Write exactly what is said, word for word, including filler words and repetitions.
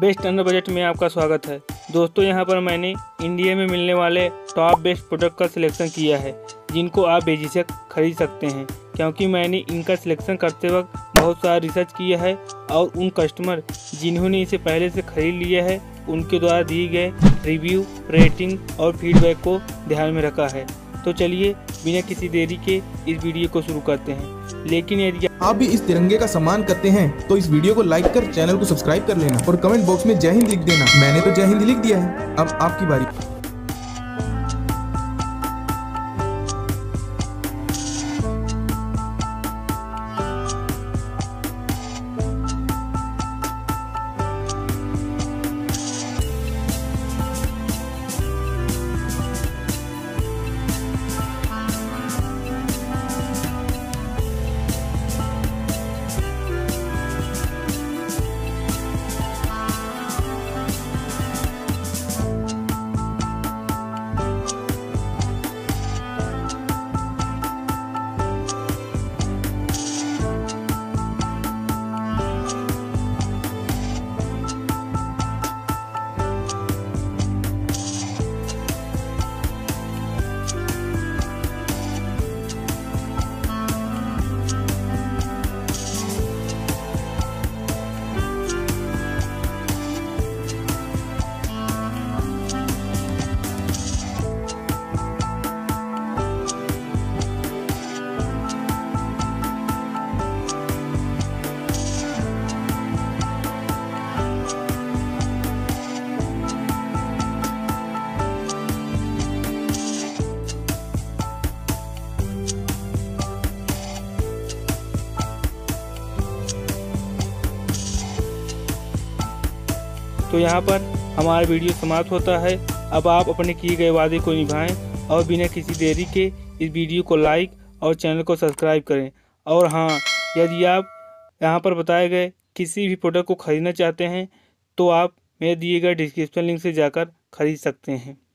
Best under budget में आपका स्वागत है। दोस्तों, यहां पर मैंने इंडिया में मिलने वाले टॉप बेस्ट प्रोडक्ट का सिलेक्शन किया है, जिनको आप बेझिझक खरीद सकते हैं, क्योंकि मैंने इनका सिलेक्शन करते वक्त बहुत सारा रिसर्च किया है और उन कस्टमर जिन्होंने इसे पहले से खरीद लिया है उनके द्वारा दिए गए रिव्यू, रेटिंग और फीडबैक को ध्यान में रखा है। तो चलिए बिना किसी देरी के इस वीडियो को शुरू करते हैं। लेकिन यदि आप भी इस तिरंगे का सम्मान करते हैं तो इस वीडियो को लाइक कर चैनल को सब्सक्राइब कर लेना और कमेंट बॉक्स में जय हिंद लिख देना। मैंने तो जय हिंद लिख दिया है, अब आपकी बारी। तो यहाँ पर हमारा वीडियो समाप्त होता है। अब आप अपने किए गए वादे को निभाएं और बिना किसी देरी के इस वीडियो को लाइक और चैनल को सब्सक्राइब करें। और हाँ, यदि आप यहाँ पर बताए गए किसी भी प्रोडक्ट को ख़रीदना चाहते हैं तो आप मेरे दिए गए डिस्क्रिप्शन लिंक से जाकर खरीद सकते हैं।